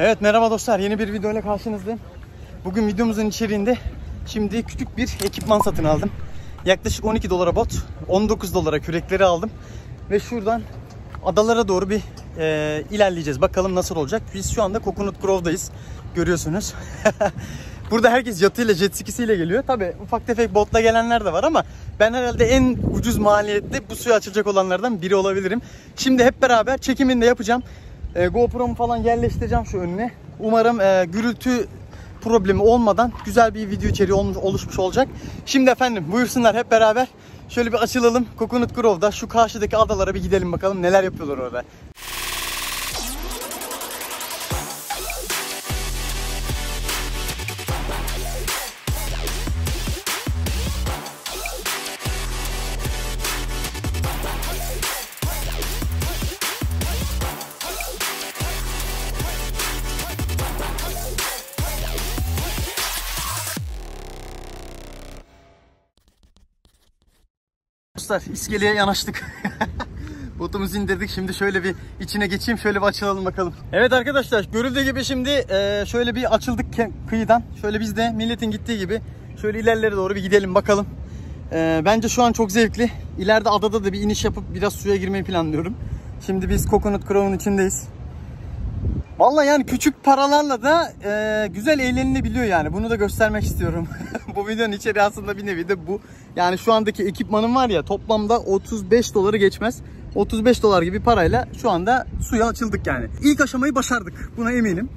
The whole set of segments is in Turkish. Evet, merhaba dostlar, yeni bir video ile karşınızdayım. Bugün videomuzun içeriğinde şimdi küçük bir ekipman satın aldım. Yaklaşık 12 dolara bot, 19 dolara kürekleri aldım. Ve şuradan adalara doğru bir ilerleyeceğiz. Bakalım nasıl olacak. Biz şu anda Coconut Grove'dayız. Görüyorsunuz. Burada herkes yatıyla, jet skisiyle geliyor. Tabii ufak tefek botla gelenler de var ama ben herhalde en ucuz maliyetli bu suya açılacak olanlardan biri olabilirim. Şimdi hep beraber çekimini de yapacağım. GoPro'mu falan yerleştireceğim şu önüne. Umarım gürültü problemi olmadan güzel bir video içeriği oluşmuş olacak. Şimdi efendim buyursunlar, hep beraber şöyle bir açılalım. Coconut Grove'da şu karşıdaki adalara bir gidelim, bakalım neler yapıyorlar orada. Dostlar, iskeleye yanaştık. Botumuzu indirdik. Şimdi şöyle bir içine geçeyim. Şöyle bir açılalım bakalım. Evet arkadaşlar, görüldüğü gibi şimdi şöyle bir açıldık kıyıdan. Şöyle biz de milletin gittiği gibi şöyle ilerlere doğru bir gidelim bakalım. Bence şu an çok zevkli. İleride adada da bir iniş yapıp biraz suya girmeyi planlıyorum. Şimdi biz Coconut Grove'un içindeyiz. Vallahi yani küçük paralarla da güzel eğlenilebiliyor yani. Bunu da göstermek istiyorum. Bu videonun içeriği aslında bir nevi de bu. Yani şu andaki ekipmanım var ya, toplamda 35 doları geçmez. 35 dolar gibi parayla şu anda suya açıldık yani. İlk aşamayı başardık. Buna eminim.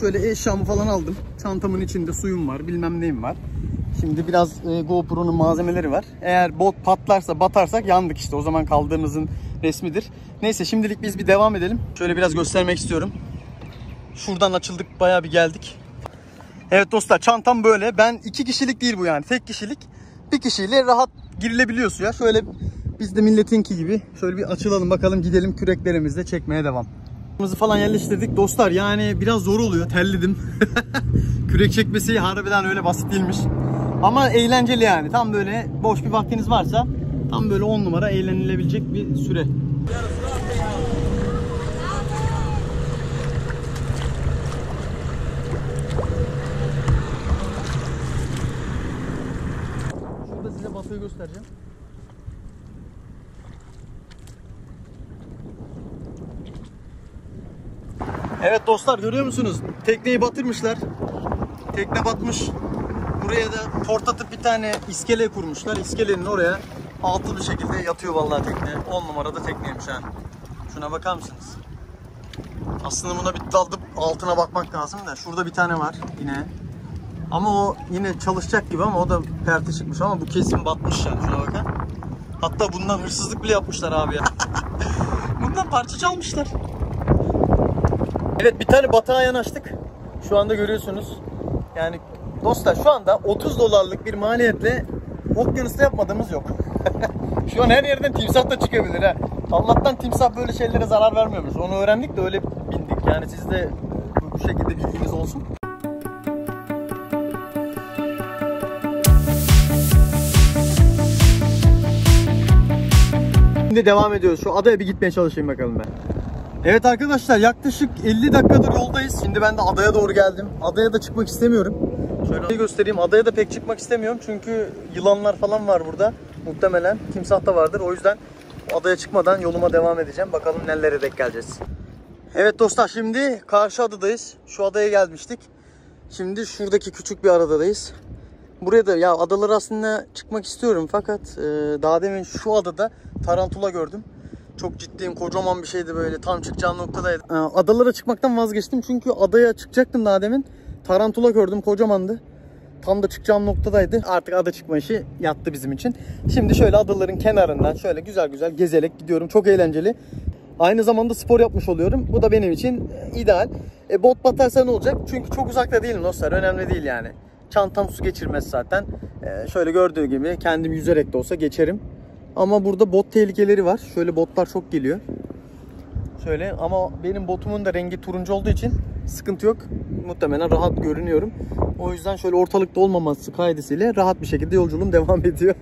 Şöyle eşyamı falan aldım. Çantamın içinde suyum var, bilmem neyim var. Şimdi biraz GoPro'nun malzemeleri var. Eğer bot patlarsa, batarsak yandık işte. O zaman kaldığımızın resmidir. Neyse, şimdilik biz bir devam edelim. Şöyle biraz göstermek istiyorum. Şuradan açıldık, bayağı bir geldik. Evet dostlar, çantam böyle. Ben iki kişilik değil bu yani, tek kişilik. Bir kişiyle rahat girilebiliyor suya. Şöyle biz de milletinki gibi şöyle bir açılalım bakalım, gidelim küreklerimizle çekmeye devam. Kırmızı falan yerleştirdik dostlar, yani biraz zor oluyor, terledim. Kürek çekmesi harbiden öyle basit değilmiş. Ama eğlenceli yani, tam böyle boş bir vaktiniz varsa tam böyle 10 numara eğlenilebilecek bir süre. Göstereceğim. Evet dostlar, görüyor musunuz? Tekneyi batırmışlar. Tekne batmış. Buraya da portatif bir tane iskele kurmuşlar. İskelenin oraya altı bir şekilde yatıyor vallahi tekne. 10 numarada tekneymiş ha. Şuna bakar mısınız? Aslında buna bir dalıp altına bakmak lazım da. Şurada bir tane var yine. Ama o yine çalışacak gibi, ama o da perte çıkmış, ama bu kesin batmış yani, şuna bakın. Hatta bundan hırsızlık bile yapmışlar abi ya. Bundan parça çalmışlar. Evet, bir tane batağa yanaştık. Şu anda görüyorsunuz. Yani dostlar, şu anda 30 dolarlık bir maliyetle Okyanus'ta yapmadığımız yok. Şu an her yerden timsah da çıkabilir ha. Allah'tan timsah böyle şeylere zarar vermiyormuş. Onu öğrendik de öyle bindik. Yani siz de bu şekilde bilginiz olsun. Şimdi devam ediyoruz. Şu adaya bir gitmeye çalışayım bakalım ben. Evet arkadaşlar, yaklaşık 50 dakikadır yoldayız. Şimdi ben de adaya doğru geldim. Adaya da çıkmak istemiyorum. Şöyle göstereyim. Adaya da pek çıkmak istemiyorum. Çünkü yılanlar falan var burada. Muhtemelen timsah da vardır. O yüzden adaya çıkmadan yoluma devam edeceğim. Bakalım nerelere denk geleceğiz. Evet dostlar, şimdi karşı adadayız. Şu adaya gelmiştik. Şimdi şuradaki küçük bir adadayız. Buraya da ya adalar aslında çıkmak istiyorum, fakat daha demin şu adada tarantula gördüm. Çok ciddiyim, kocaman bir şeydi böyle, tam çıkacağım noktadaydı. Adalara çıkmaktan vazgeçtim çünkü adaya çıkacaktım daha demin. Tarantula gördüm, kocamandı. Tam da çıkacağım noktadaydı. Artık ada çıkma işi yattı bizim için. Şimdi şöyle adaların kenarından şöyle güzel güzel gezerek gidiyorum. Çok eğlenceli. Aynı zamanda spor yapmış oluyorum. Bu da benim için ideal. Bot batarsa ne olacak? Çünkü çok uzakta değilim dostlar. Önemli değil yani. Çantam su geçirmez zaten. Şöyle gördüğü gibi kendim yüzerek de olsa geçerim. Ama burada bot tehlikeleri var. Şöyle botlar çok geliyor. Şöyle, ama benim botumun da rengi turuncu olduğu için sıkıntı yok. Muhtemelen rahat görünüyorum. O yüzden şöyle ortalıkta olmaması kaydesiyle rahat bir şekilde yolculuğum devam ediyor.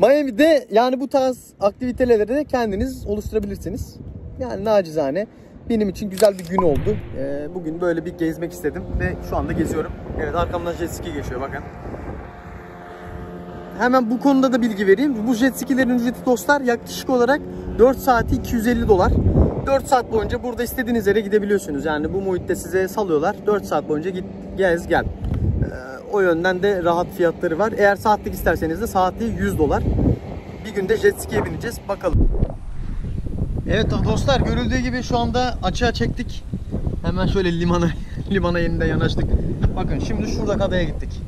Miami'de yani bu tarz aktiviteleri de kendiniz oluşturabilirsiniz. Yani nacizane benim için güzel bir gün oldu. Bugün böyle bir gezmek istedim ve şu anda geziyorum. Evet, arkamdan jet ski geçiyor, bakın. Hemen bu konuda da bilgi vereyim. Bu jet skilerin ücreti dostlar yaklaşık olarak 4 saati 250 dolar. 4 saat boyunca burada istediğiniz yere gidebiliyorsunuz. Yani bu muhitte size salıyorlar. 4 saat boyunca git, gez, gel. O yönden de rahat fiyatları var. Eğer saatlik isterseniz de saatliği 100 dolar. Bir günde jet ski'ye bineceğiz. Bakalım. Evet dostlar, görüldüğü gibi şu anda açığa çektik. Hemen şöyle limana yeniden yanaştık. Bakın şimdi şuradaki adaya gittik.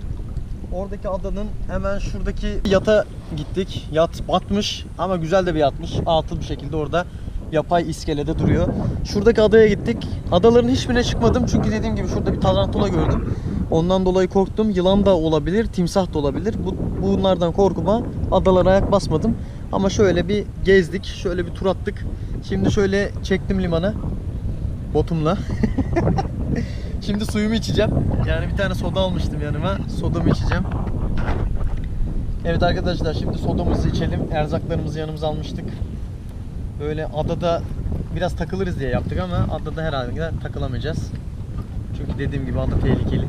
Oradaki adanın hemen şuradaki yata gittik. Yat batmış ama güzel de bir yatmış. Atıl bir şekilde orada yapay iskelede duruyor. Şuradaki adaya gittik. Adaların hiçbirine çıkmadım çünkü dediğim gibi şurada bir tarantula gördüm. Ondan dolayı korktum. Yılan da olabilir, timsah da olabilir. Bunlardan korkuma adalara ayak basmadım. Ama şöyle bir gezdik, şöyle bir tur attık. Şimdi şöyle çektim limana botumla. Şimdi suyumu içeceğim. Yani bir tane soda almıştım yanıma. Sodamı içeceğim. Evet arkadaşlar, şimdi sodamızı içelim. Erzaklarımızı yanımıza almıştık. Böyle adada biraz takılırız diye yaptık ama adada herhalde takılamayacağız. Çünkü dediğim gibi ada tehlikeli.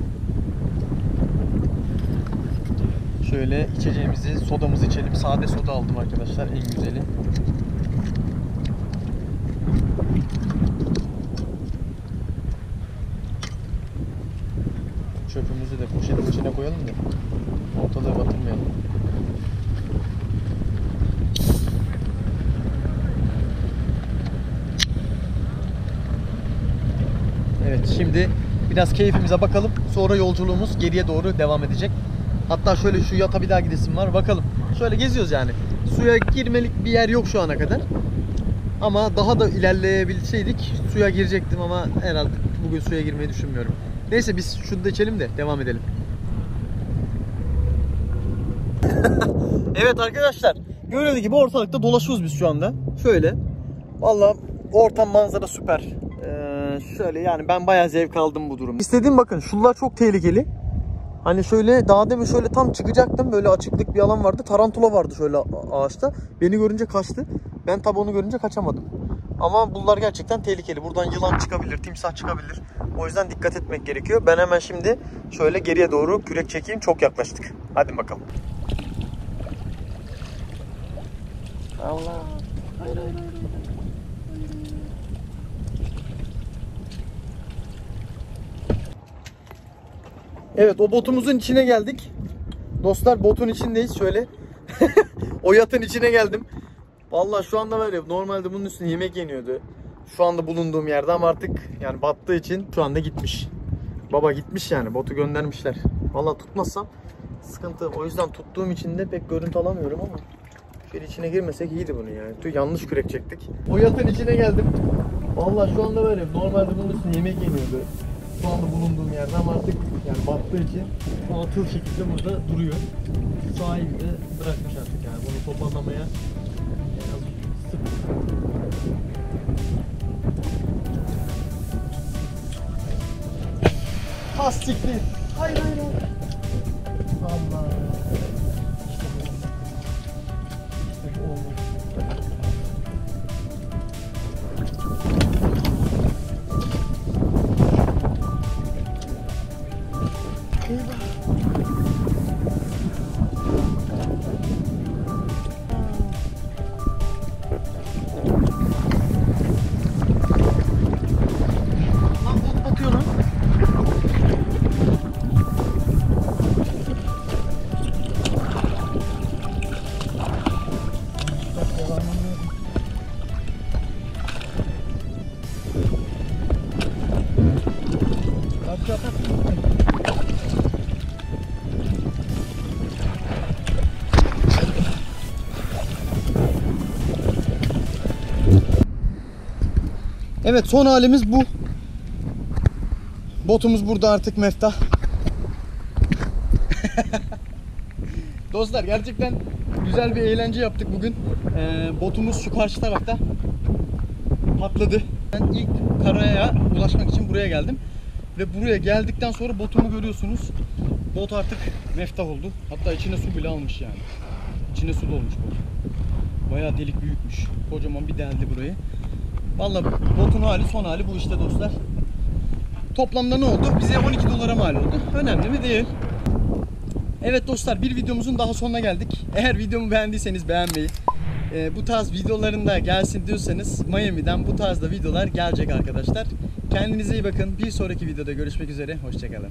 Şöyle içeceğimizi, sodamızı içelim. Sade soda aldım arkadaşlar, en güzeli. Çöpümüzü de poşetin içine koyalım da ortalığı batırmayalım. Evet, şimdi biraz keyfimize bakalım. Sonra yolculuğumuz geriye doğru devam edecek. Hatta şöyle şu yata bir daha gidesim var. Bakalım. Şöyle geziyoruz yani. Suya girmelik bir yer yok şu ana kadar. Ama daha da ilerleyebilseydik suya girecektim ama herhalde bugün suya girmeyi düşünmüyorum. Neyse biz şunu da içelim de devam edelim. Evet arkadaşlar, gördüğünüz gibi ortalıkta dolaşıyoruz biz şu anda. Şöyle. Vallahi ortam, manzara süper. Şöyle yani ben bayağı zevk aldım bu durum. İstediğim, bakın şunlar çok tehlikeli. Hani şöyle daha demin şöyle tam çıkacaktım, böyle açıklık bir alan vardı. Tarantula vardı şöyle ağaçta. Beni görünce kaçtı. Ben tabi onu görünce kaçamadım. Ama bunlar gerçekten tehlikeli. Buradan yılan çıkabilir, timsah çıkabilir. O yüzden dikkat etmek gerekiyor. Ben hemen şimdi şöyle geriye doğru kürek çekeyim. Çok yaklaştık. Hadi bakalım. Allah. Hayır, hayır, hayır. Evet, o botumuzun içine geldik. Dostlar, botun içindeyiz şöyle. O yatın içine geldim. Vallahi şu anda böyle, normalde bunun üstüne yemek yeniyordu. Şu anda bulunduğum yerde ama artık yani battığı için şu anda gitmiş. Baba gitmiş yani, botu göndermişler. Vallahi tutmazsam sıkıntı. O yüzden tuttuğum için de pek görüntü alamıyorum ama şöyle içine girmesek iyiydi bunu yani. Yanlış kürek çektik. O yatın içine geldim. Vallahi şu anda böyle, normalde bunun üstüne yemek yeniyordu. Şu anda bulunduğum yerde ama artık yani battığı için atıl şekilde burada duruyor. Sahibi de bırakmış artık yani, bunu toparlamaya biraz sık. Hastikli. Hayır hayır hayır. Allah. İşte bu oldu. Evet, son halimiz bu. Botumuz burada artık meftah. Dostlar, gerçekten güzel bir eğlence yaptık bugün. Botumuz şu karşı tarafta patladı. Ben ilk karaya ulaşmak için buraya geldim. Ve buraya geldikten sonra botumu görüyorsunuz. Bot artık meftah oldu. Hatta içine su bile almış yani. İçine su dolmuş bot. Bayağı delik büyükmüş. Kocaman bir deldi burayı. Vallahi botun hali son hali bu işte dostlar. Toplamda ne oldu? Bize 12 dolara mal oldu. Önemli mi? Değil. Evet dostlar, bir videomuzun daha sonuna geldik. Eğer videomu beğendiyseniz beğenmeyi, bu tarz videoların da gelsin diyorsanız Miami'den bu tarzda videolar gelecek arkadaşlar. Kendinize iyi bakın. Bir sonraki videoda görüşmek üzere. Hoşçakalın.